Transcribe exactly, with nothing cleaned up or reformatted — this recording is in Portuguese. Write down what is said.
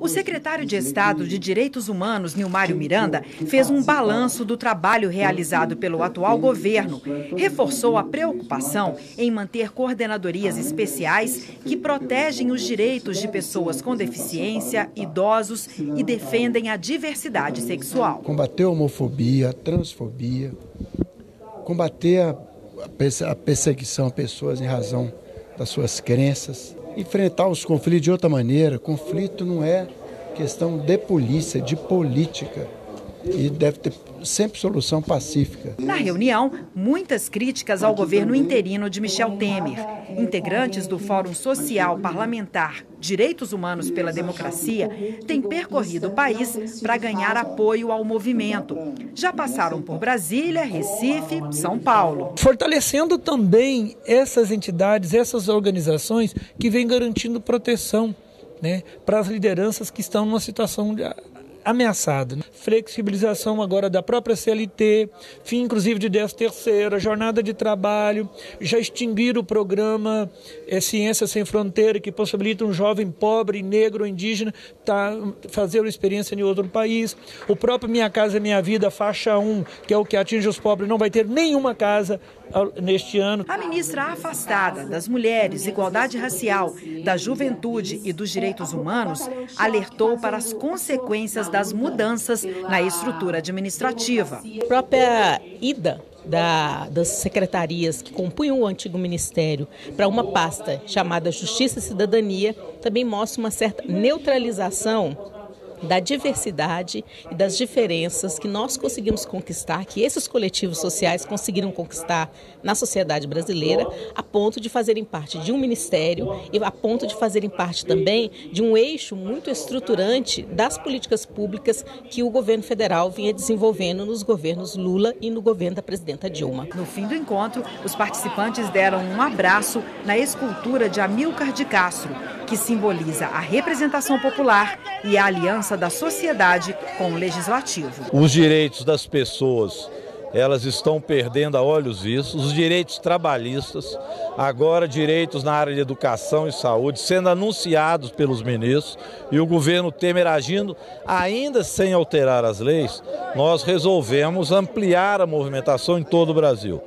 O secretário de Estado de Direitos Humanos, Nilmário Miranda, fez um balanço do trabalho realizado pelo atual governo, reforçou a preocupação em manter coordenadorias especiais que protegem os direitos de pessoas com deficiência, idosos e defendem a diversidade sexual. Combater a homofobia, a transfobia, combater a, a perseguição a pessoas em razão das suas crenças, enfrentar os conflitos de outra maneira. Conflito não é questão de polícia, de política, e deve ter sempre solução pacífica. Na reunião, muitas críticas ao governo interino de Michel Temer. Integrantes do Fórum Social Parlamentar Direitos Humanos pela Democracia têm percorrido o país para ganhar apoio ao movimento. Já passaram por Brasília, Recife, São Paulo. Fortalecendo também essas entidades, essas organizações que vêm garantindo proteção, né, para as lideranças que estão numa situação de ameaçado. Flexibilização agora da própria C L T, fim inclusive de décimo terceiro, jornada de trabalho, já extinguir o programa é, Ciência Sem Fronteiras, que possibilita um jovem pobre, negro, indígena, tá, fazer uma experiência em outro país. O próprio Minha Casa Minha Vida, faixa um, que é o que atinge os pobres, não vai ter nenhuma casa neste ano. A ministra afastada das mulheres, igualdade racial, da juventude e dos direitos humanos alertou para as consequências das mudanças na estrutura administrativa. A própria ida da, das secretarias que compunham o antigo ministério para uma pasta chamada Justiça e Cidadania também mostra uma certa neutralização da diversidade e das diferenças que nós conseguimos conquistar, que esses coletivos sociais conseguiram conquistar na sociedade brasileira, a ponto de fazerem parte de um ministério e a ponto de fazerem parte também de um eixo muito estruturante das políticas públicas que o governo federal vinha desenvolvendo nos governos Lula e no governo da presidenta Dilma. No fim do encontro, os participantes deram um abraço na escultura de Amilcar de Castro, que simboliza a representação popular e a aliança da sociedade com o legislativo. Os direitos das pessoas, elas estão perdendo a olhos vistos, os direitos trabalhistas, agora direitos na área de educação e saúde, sendo anunciados pelos ministros, e o governo Temer agindo, ainda sem alterar as leis. Nós resolvemos ampliar a movimentação em todo o Brasil.